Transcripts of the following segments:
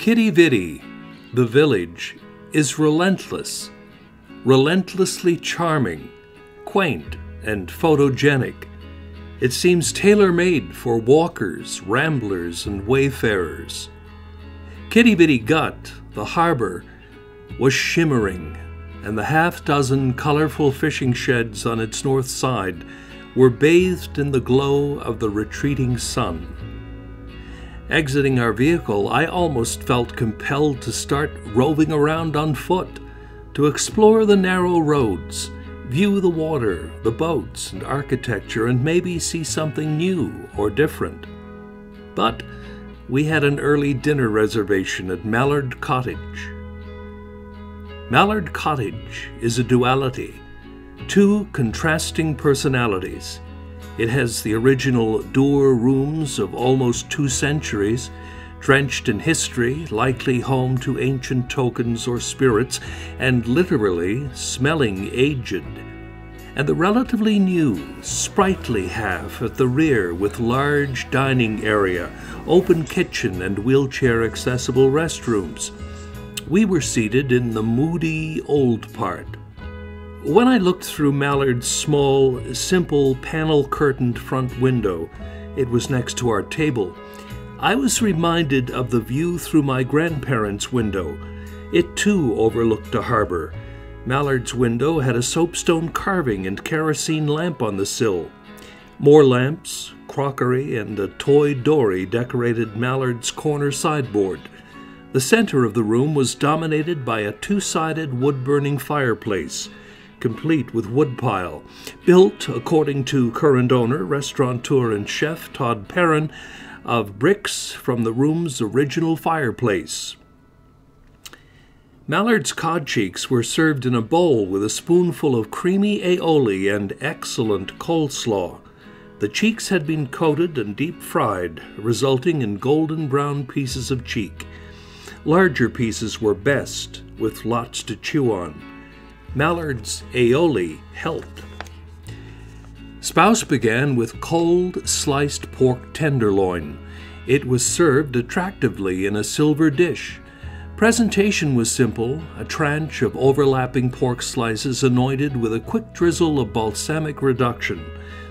Quidi Vidi, the village, is relentless, relentlessly charming, quaint, and photogenic. It seems tailor-made for walkers, ramblers, and wayfarers. Quidi Vidi Gut, the harbor, was shimmering, and the half-dozen colorful fishing sheds on its north side were bathed in the glow of the retreating sun. Exiting our vehicle, I almost felt compelled to start roving around on foot, to explore the narrow roads, view the water, the boats, and architecture, and maybe see something new or different. But we had an early dinner reservation at Mallard Cottage. Mallard Cottage is a duality, two contrasting personalities. It has the original Duer rooms of almost 2 centuries, drenched in history, likely home to ancient tokens or spirits, and literally smelling aged, and the relatively new, sprightly half at the rear with large dining area, open kitchen, and wheelchair-accessible restrooms. We were seated in the moody old part. When I looked through Mallard's small, simple, panel-curtained front window, it was next to our table, I was reminded of the view through my grandparents' window. It too overlooked a harbor. Mallard's window had a soapstone carving and kerosene lamp on the sill. More lamps, crockery, and a toy dory decorated Mallard's corner sideboard. The center of the room was dominated by a 2-sided wood-burning fireplace, complete with woodpile, built, according to current owner, restaurateur and chef Todd Perrin, of bricks from the room's original fireplace. Mallard's codcheeks were served in a bowl with a spoonful of creamy aioli and excellent coleslaw. The cheeks had been coated and deep-fried, resulting in golden-brown pieces of cheek. Larger pieces were best, with lots to chew on. Mallard's aioli helped. Spouse began with cold, sliced pork tenderloin. It was served attractively in a silver dish. Presentation was simple, a tranche of overlapping pork slices anointed with a quick drizzle of balsamic reduction,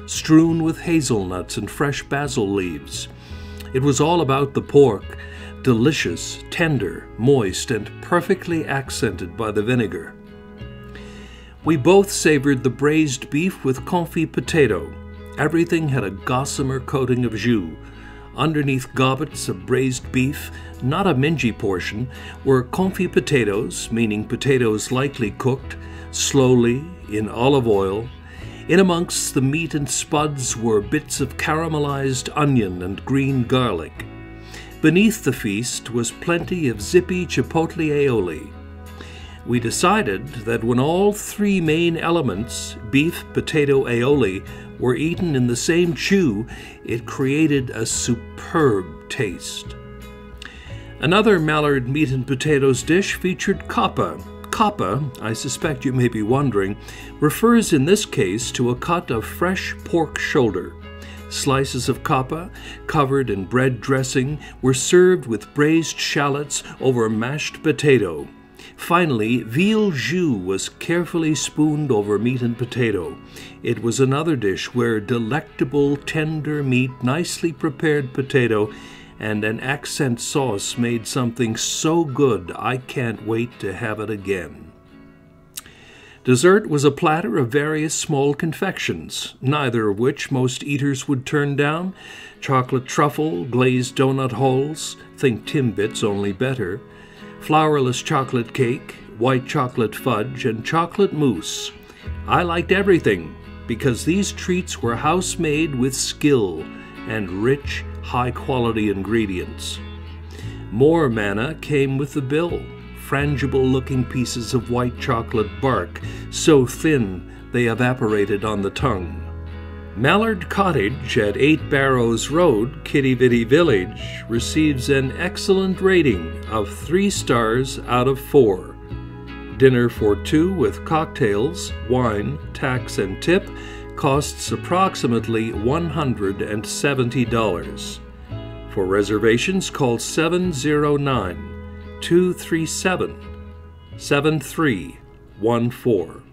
strewn with hazelnuts and fresh basil leaves. It was all about the pork, delicious, tender, moist, and perfectly accented by the vinegar. We both savored the braised beef with confit potato. Everything had a gossamer coating of jus. Underneath gobbets of braised beef, not a mingy portion, were confit potatoes, meaning potatoes lightly cooked, slowly, in olive oil. In amongst the meat and spuds were bits of caramelized onion and green garlic. Beneath the feast was plenty of zippy chipotle aioli. We decided that when all 3 main elements, beef, potato, aioli, were eaten in the same chew, it created a superb taste. Another Mallard meat and potatoes dish featured capa. Capa, I suspect you may be wondering, refers in this case to a cut of fresh pork shoulder. Slices of capa, covered in bread dressing, were served with braised shallots over mashed potato. Finally, veal jus was carefully spooned over meat and potato. It was another dish where delectable, tender meat, nicely prepared potato, and an accent sauce made something so good I can't wait to have it again. Dessert was a platter of various small confections, neither of which most eaters would turn down. Chocolate truffle, glazed donut holes, think Timbits only better, flourless chocolate cake, white chocolate fudge, and chocolate mousse. I liked everything because these treats were house-made with skill and rich, high-quality ingredients. More manna came with the bill, frangible-looking pieces of white chocolate bark, so thin they evaporated on the tongue. Mallard Cottage at 8 Barrows Road, Quidi Vidi Village, receives an excellent rating of 3 stars out of 4. Dinner for 2 with cocktails, wine, tax, and tip costs approximately $170. For reservations, call 709 237-7314.